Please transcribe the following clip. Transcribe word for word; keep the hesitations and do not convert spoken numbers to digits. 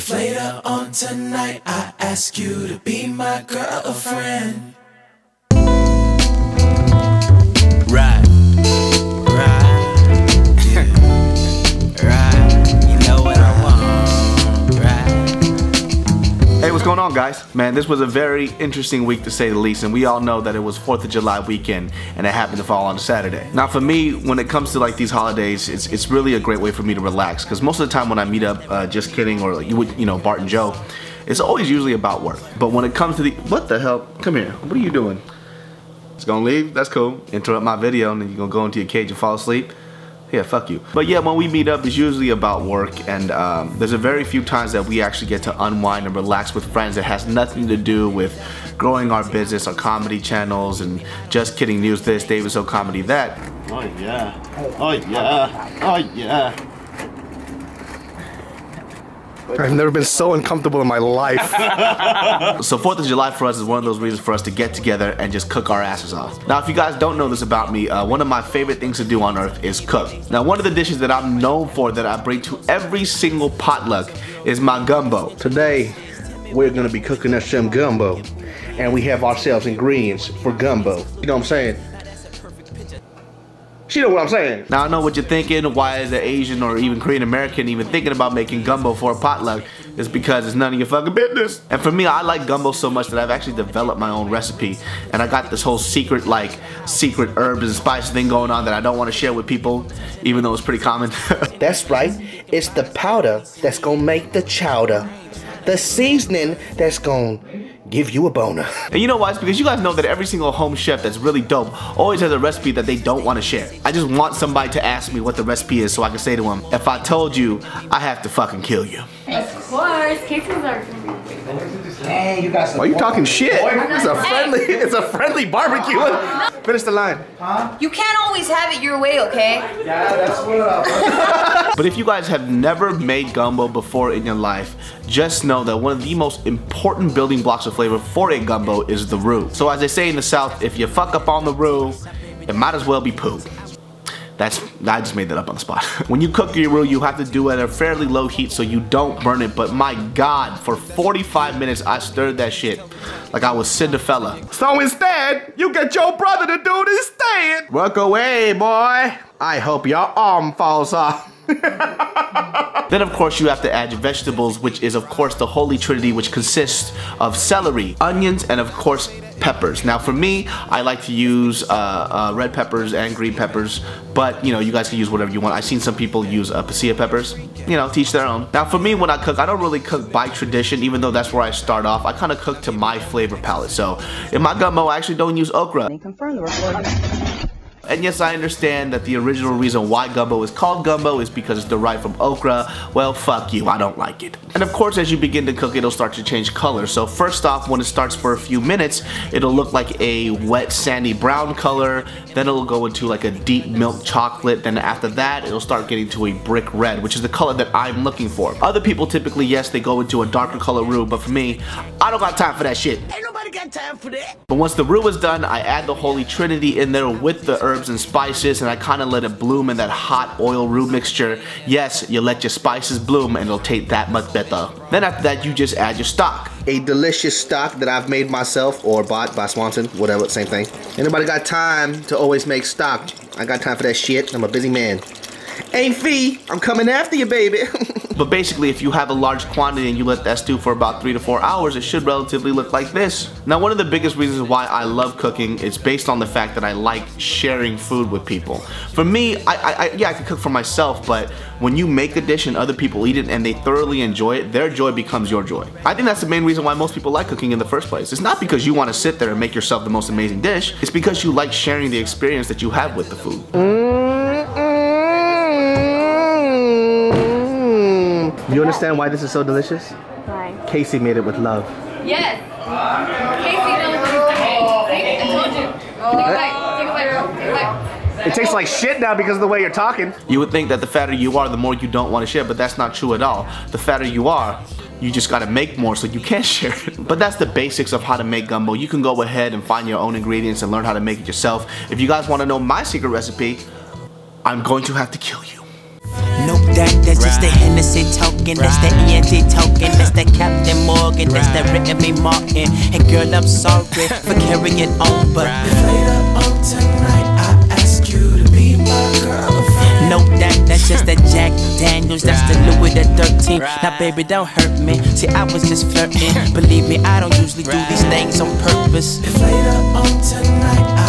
If later on tonight I ask you to be my girlfriend. Right, right, yeah. Right, you know what I want, right. Hey, what's going on, guys? Man, this was a very interesting week to say the least, and we all know that it was fourth of July weekend, and it happened to fall on a Saturday. Now for me, when it comes to like these holidays, it's, it's really a great way for me to relax, because most of the time when I meet up, uh, Just Kidding, or you, would, you know, Bart and Joe, it's always usually about work. But when it comes to the, what the hell, come here, what are you doing? It's gonna leave, that's cool. Interrupt my video and then you're gonna go into your cage and fall asleep. Yeah, fuck you. But yeah, when we meet up, it's usually about work, and um, there's a very few times that we actually get to unwind and relax with friends that has nothing to do with growing our business, our comedy channels, and Just Kidding News this, David So Comedy that. Oh yeah, oh yeah, oh yeah. I've never been so uncomfortable in my life. So fourth of July for us is one of those reasons for us to get together and just cook our asses off. Now if you guys don't know this about me, uh, one of my favorite things to do on earth is cook. Now one of the dishes that I'm known for that I bring to every single potluck is my gumbo. Today we're going to be cooking us some gumbo, and we have ourselves ingredients for gumbo. You know what I'm saying? She know what I'm saying. Now I know what you're thinking, why is an Asian or even Korean American even thinking about making gumbo for a potluck? It's because it's none of your fucking business. And for me, I like gumbo so much that I've actually developed my own recipe, and I got this whole secret like secret herbs and spice thing going on that I don't want to share with people, even though it's pretty common. That's right, it's the powder that's gonna make the chowder, the seasoning that's gonna give you a boner. And you know why? It's because you guys know that every single home chef that's really dope always has a recipe that they don't want to share. I just want somebody to ask me what the recipe is so I can say to them, if I told you, I have to fucking kill you. Of course, cases are. Hey, you got some. Why are you talking shit? It's a friendly, it's a friendly barbecue. Finish the line. Huh? You can't always have it your way, okay? Yeah, that's what up. But if you guys have never made gumbo before in your life, just know that one of the most important building blocks of flavor for a gumbo is the roux. So as they say in the South, if you fuck up on the roux, it might as well be poo. That's, I just made that up on the spot. When you cook your roux, you have to do it at a fairly low heat so you don't burn it, but my God, for forty-five minutes, I stirred that shit like I was Cinderella. So instead, you get your brother to do this thing. Work away, boy. I hope your arm falls off. Then of course you have to add your vegetables, which is of course the holy trinity, which consists of celery, onions, and of course peppers. Now for me, I like to use uh, uh, red peppers and green peppers, but you know, you guys can use whatever you want. I've seen some people use uh, pasilla peppers, you know, teach their own. Now for me, when I cook, I don't really cook by tradition, even though that's where I start off. I kind of cook to my flavor palette. So in my gumbo, I actually don't use okra. And confirm the report. And yes, I understand that the original reason why gumbo is called gumbo is because it's derived from okra. Well, fuck you, I don't like it. And of course, as you begin to cook, it'll start to change color. So first off, when it starts for a few minutes, it'll look like a wet, sandy brown color. Then it'll go into like a deep milk chocolate. Then after that, it'll start getting to a brick red, which is the color that I'm looking for. Other people typically, yes, they go into a darker color roux, but for me, I don't got time for that shit. Ain't nobody got time for that. But once the roux is done, I add the holy trinity in there with the herbs and spices, and I kind of let it bloom in that hot oil roux mixture. Yes, you let your spices bloom and it'll taste that much better. Then after that, you just add your stock. A delicious stock that I've made myself or bought by Swanson, whatever, same thing. Anybody got time to always make stock? I got time for that shit, I'm a busy man. Ain't fee, I'm coming after you, baby. But basically, if you have a large quantity and you let that stew for about three to four hours, it should relatively look like this. Now, one of the biggest reasons why I love cooking is based on the fact that I like sharing food with people. For me, I, I yeah, I can cook for myself, but when you make a dish and other people eat it and they thoroughly enjoy it, their joy becomes your joy. I think that's the main reason why most people like cooking in the first place. It's not because you want to sit there and make yourself the most amazing dish. It's because you like sharing the experience that you have with the food. Mm-mm. You understand why this is so delicious? Why? Casey made it with love. Yes! Casey knows what he's doing. I told you. Take a bite. Take a bite. Take a bite. It tastes like shit now because of the way you're talking. You would think that the fatter you are, the more you don't want to share, but that's not true at all. The fatter you are, you just gotta make more so you can share it. But that's the basics of how to make gumbo. You can go ahead and find your own ingredients and learn how to make it yourself. If you guys want to know my secret recipe, I'm going to have to kill you. Nope, that, that's right. Just the Hennessy token, right. That's the E N T token. Morgan right. Instead written me Martin. And girl, I'm sorry for carrying on, but right. If later on tonight I ask you to be my girlfriend, no that, that's just that Jack Daniels, that's right. The Louis the thirteenth. Right. Now baby, don't hurt me, see I was just flirting. Believe me, I don't usually right. do these things on purpose. If later on tonight I